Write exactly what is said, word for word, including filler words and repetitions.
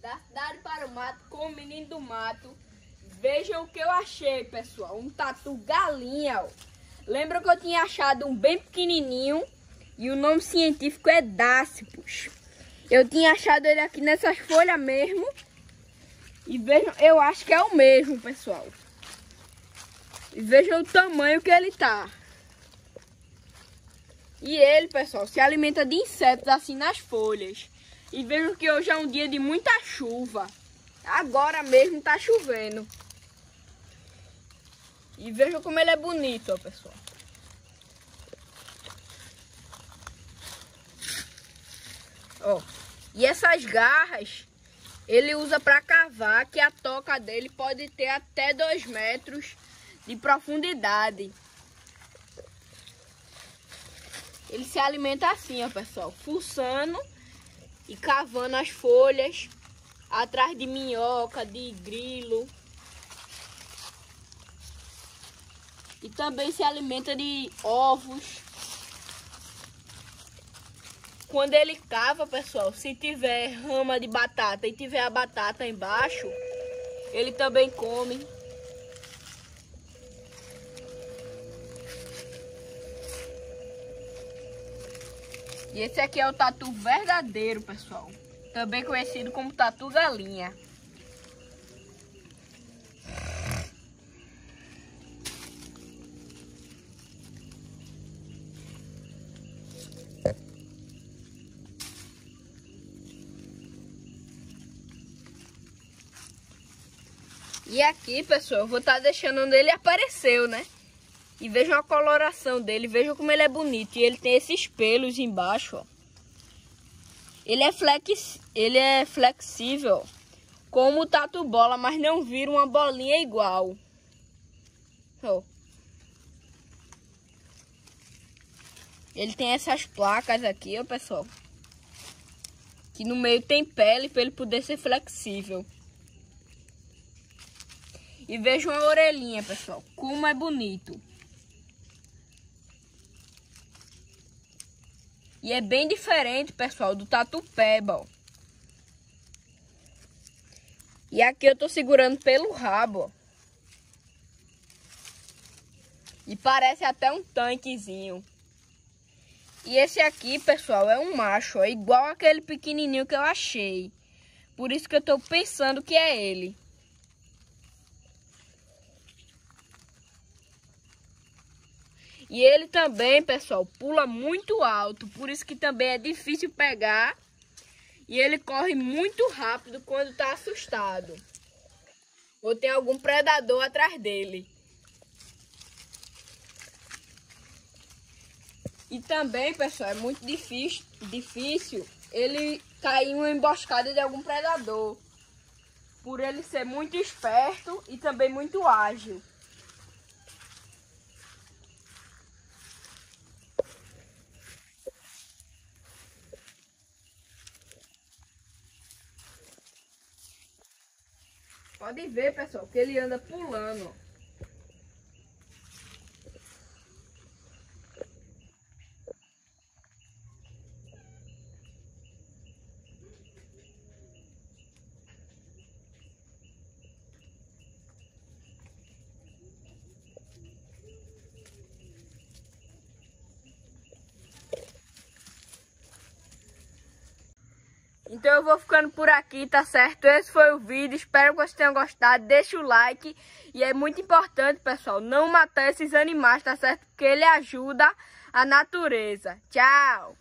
da cidade para o mato com o menino do mato. Vejam o que eu achei, pessoal. Um tatu galinha, ó. Lembra que eu tinha achado um bem pequenininho e o nome científico é Dasypus. Eu tinha achado ele aqui nessas folhas mesmo. E vejam, eu acho que é o mesmo, pessoal. E vejam o tamanho que ele tá. E ele, pessoal, se alimenta de insetos assim nas folhas. E vejam que hoje é um dia de muita chuva. Agora mesmo tá chovendo. E vejam como ele é bonito, ó, pessoal. Ó. E essas garras ele usa para cavar, que a toca dele pode ter até dois metros de profundidade. Ele se alimenta assim, ó, pessoal, fuçando e cavando as folhas atrás de minhoca, de grilo. E também se alimenta de ovos. Quando ele cava, pessoal, se tiver rama de batata e tiver a batata embaixo, ele também come. E esse aqui é o tatu verdadeiro, pessoal. Também conhecido como tatu galinha. E aqui, pessoal, eu vou estar deixando onde ele apareceu, né? E vejam a coloração dele, vejam como ele é bonito. E ele tem esses pelos embaixo, ó. Ele é, flex... ele é flexível, como o tatu bola, mas não vira uma bolinha igual. Ó. Ele tem essas placas aqui, ó, pessoal. Que no meio tem pele, para ele poder ser flexível. E vejam a orelhinha, pessoal, como é bonito. E é bem diferente, pessoal, do tatu peba. E aqui eu tô segurando pelo rabo, ó. E parece até um tanquezinho. E esse aqui, pessoal, é um macho, ó, igual aquele pequenininho que eu achei. Por isso que eu tô pensando que é ele. E ele também, pessoal, pula muito alto, por isso que também é difícil pegar. E ele corre muito rápido quando tá assustado. Ou tem algum predador atrás dele. E também, pessoal, é muito difícil, difícil ele cair em uma emboscada de algum predador. Por ele ser muito esperto e também muito ágil. Pode ver, pessoal, que ele anda pulando. Então eu vou ficando por aqui, tá certo? Esse foi o vídeo, espero que vocês tenham gostado. Deixa o like e é muito importante, pessoal, não matar esses animais, tá certo? Porque ele ajuda a natureza. Tchau!